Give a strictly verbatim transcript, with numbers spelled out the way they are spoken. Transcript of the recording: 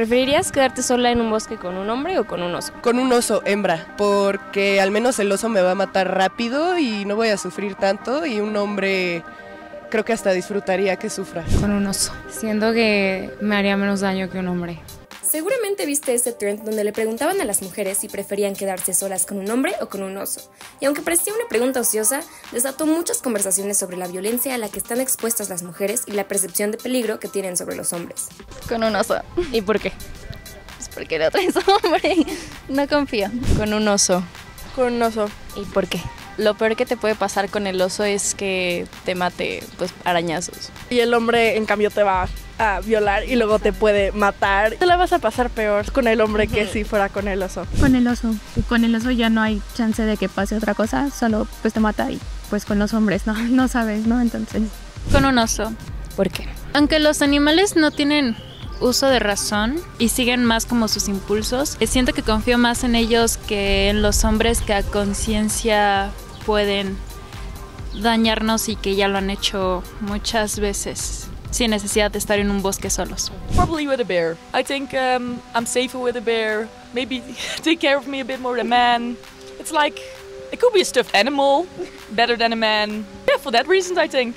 ¿Preferirías quedarte sola en un bosque con un hombre o con un oso? Con un oso, hembra, porque al menos el oso me va a matar rápido y no voy a sufrir tanto, y un hombre creo que hasta disfrutaría que sufra. Con un oso, siendo que me haría menos daño que un hombre. Seguramente viste ese trend donde le preguntaban a las mujeres si preferían quedarse solas con un hombre o con un oso. Y aunque parecía una pregunta ociosa, desató muchas conversaciones sobre la violencia a la que están expuestas las mujeres y la percepción de peligro que tienen sobre los hombres. Con un oso. ¿Y por qué? Pues porque el otro es hombre. No confío. Con un oso. Con un oso. ¿Y por qué? Lo peor que te puede pasar con el oso es que te mate, pues, arañazos. Y el hombre, en cambio, te va a violar y luego te puede matar. Te la vas a pasar peor con el hombre que si fuera con el oso. Con el oso. Con el oso ya no hay chance de que pase otra cosa, solo pues te mata, y pues con los hombres no, no sabes, ¿no? Entonces... Con un oso. ¿Por qué? Aunque los animales no tienen uso de razón y siguen más como sus impulsos, siento que confío más en ellos que en los hombres, que a conciencia pueden dañarnos y que ya lo han hecho muchas veces sin necesidad de estar en un bosque solos. Probably with a bear. I think um, I'm safer with a bear. Maybe take care of me a bit more than a man. It's like it could be a stuffed animal, better than a man. Yeah, for that reason I think.